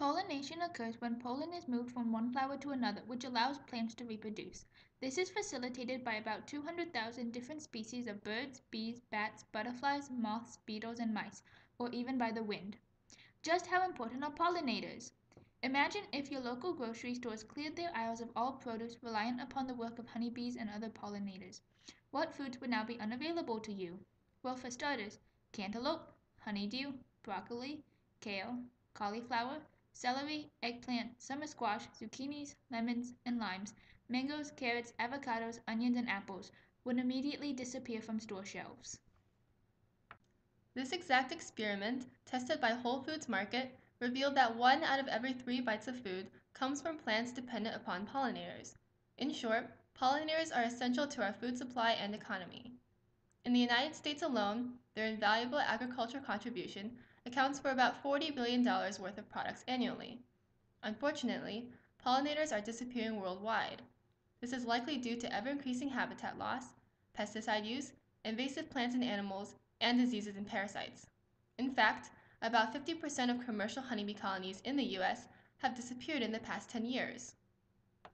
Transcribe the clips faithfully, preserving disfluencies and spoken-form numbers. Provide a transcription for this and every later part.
Pollination occurs when pollen is moved from one flower to another, which allows plants to reproduce. This is facilitated by about two hundred thousand different species of birds, bees, bats, butterflies, moths, beetles, and mice, or even by the wind. Just how important are pollinators? Imagine if your local grocery stores cleared their aisles of all produce reliant upon the work of honeybees and other pollinators. What foods would now be unavailable to you? Well, for starters, cantaloupe, honeydew, broccoli, kale, cauliflower, celery, eggplant, summer squash, zucchinis, lemons, and limes, mangoes, carrots, avocados, onions, and apples would immediately disappear from store shelves. This exact experiment, tested by Whole Foods Market, revealed that one out of every three bites of food comes from plants dependent upon pollinators. In short, pollinators are essential to our food supply and economy. In the United States alone, their invaluable agricultural contribution accounts for about forty billion dollars worth of products annually. Unfortunately, pollinators are disappearing worldwide. This is likely due to ever-increasing habitat loss, pesticide use, invasive plants and animals, and diseases and parasites. In fact, about fifty percent of commercial honeybee colonies in the U S have disappeared in the past ten years.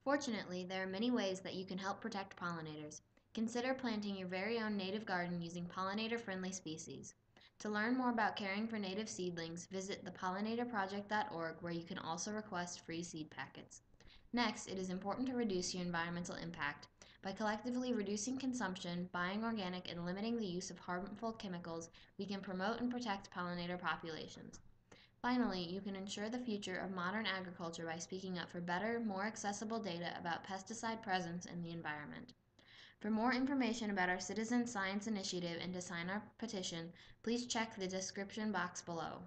Fortunately, there are many ways that you can help protect pollinators. Consider planting your very own native garden using pollinator-friendly species. To learn more about caring for native seedlings, visit the pollinator project dot org, where you can also request free seed packets. Next, it is important to reduce your environmental impact. By collectively reducing consumption, buying organic, and limiting the use of harmful chemicals, we can promote and protect pollinator populations. Finally, you can ensure the future of modern agriculture by speaking up for better, more accessible data about pesticide presence in the environment. For more information about our Citizen Science Initiative and to sign our petition, please check the description box below.